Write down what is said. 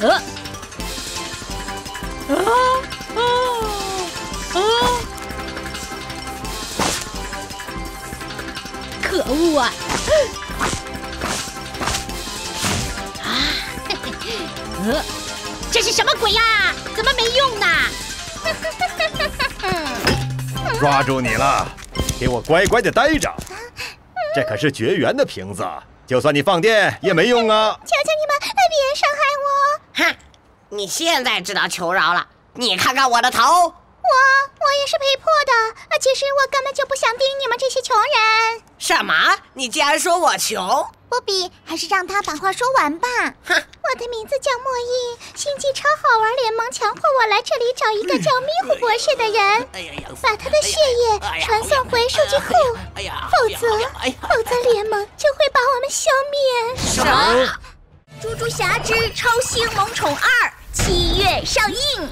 可恶啊！啊！这是什么鬼呀？怎么没用呢？抓住你了！给我乖乖的待着！这可是绝缘的瓶子，就算你放电也没用啊！求求你们，别伤害我！哼，你现在知道求饶了？你看看我的头！我也是被迫的，其实我根本就不想盯你们这些穷人。什么？你竟然说我穷？波比，还是让他把话说完吧。哼，我的名字叫莫易，星际超好玩联盟强迫我来这里找一个叫迷糊博士的人，把他的血液传送回数据库，否则联盟就会把我们消灭。什么？《猪猪侠之超星萌宠2》7月上映。